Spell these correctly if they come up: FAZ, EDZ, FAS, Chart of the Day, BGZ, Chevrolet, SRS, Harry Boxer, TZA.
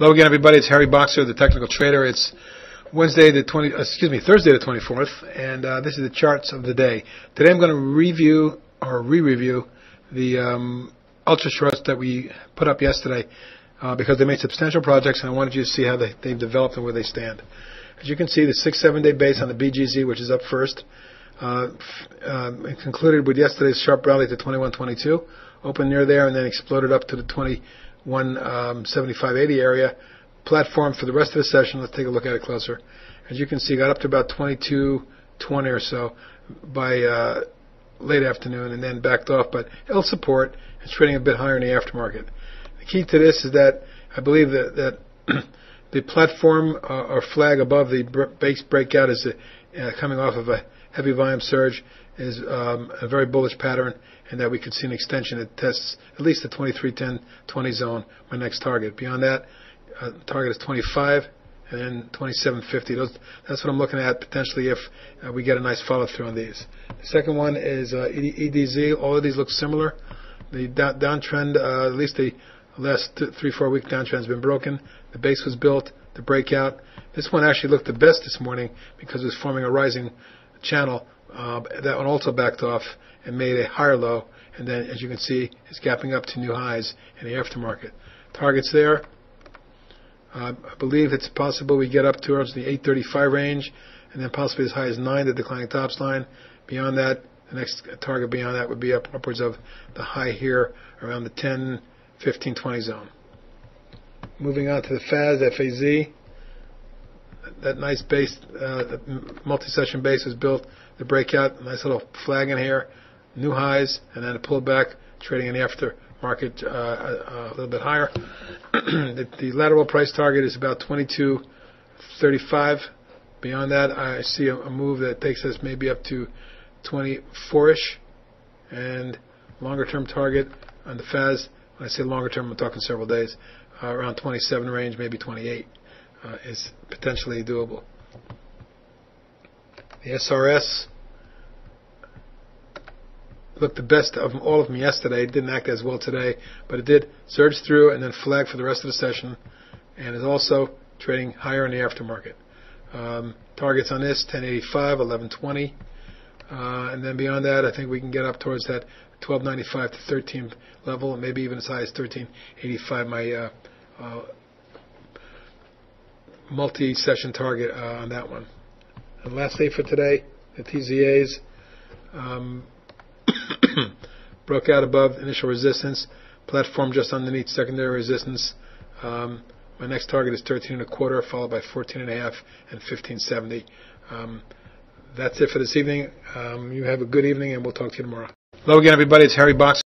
Hello again, everybody. It's Harry Boxer, the Technical Trader. It's Thursday the 24th, and this is the charts of the day. Today I'm going to review or re-review the ultra shorts that we put up yesterday because they made substantial projects, and I wanted you to see how they've developed and where they stand. As you can see, the 6-7 day base on the BGZ, which is up first, concluded with yesterday's sharp rally to 21.22, opened near there, and then exploded up to the 21.75.80 area. Platform for the rest of the session. Let's take a look at it closer. As you can see, got up to about 22.20 or so by late afternoon, and then backed off, but it'll support. It's trading a bit higher in the aftermarket. The key to this is that I believe that the platform or flag above the base breakout is coming off of a heavy volume surge, is a very bullish pattern, and that we could see an extension that tests at least the 23.10.20 zone, my next target. Beyond that, target is 25 and then 27.50. That's what I'm looking at potentially if we get a nice follow through on these. The second one is EDZ. All of these look similar. The downtrend, at least the last 3-4 week downtrend, has been broken. The base was built, the breakout. This one actually looked the best this morning because it was forming a rising channel. That one also backed off and made a higher low, and then, as you can see, it's gapping up to new highs in the aftermarket. Targets there. I believe it's possible we get up towards the 8.35 range, and then possibly as high as 9, the declining tops line. Beyond that, the next target beyond that would be upwards of the high here around the 10, 15, 20 zone. Moving on to the FAZ. That nice base, multi-session base was built, the breakout, nice little flag in here, new highs, and then a pullback, trading in the aftermarket a little bit higher. The lateral price target is about 22.35. Beyond that, I see a move that takes us maybe up to 24-ish, and longer-term target on the FAS. When I say longer-term, I'm talking several days, around 27 range, maybe 28. Is potentially doable. The SRS looked the best of all of them yesterday. It didn't act as well today, but it did surge through and then flag for the rest of the session, and is also trading higher in the aftermarket. Targets on this, 10.85, 11.20, and then beyond that, I think we can get up towards that 12.95 to 13 level, and maybe even as high as 13.85, my multi-session target on that one. And lastly for today, the TZAs broke out above initial resistance, platform just underneath secondary resistance. My next target is 13.25, followed by 14.5 and 15.70. That's it for this evening. You have a good evening, and we'll talk to you tomorrow. Hello again, everybody. It's Harry Boxer.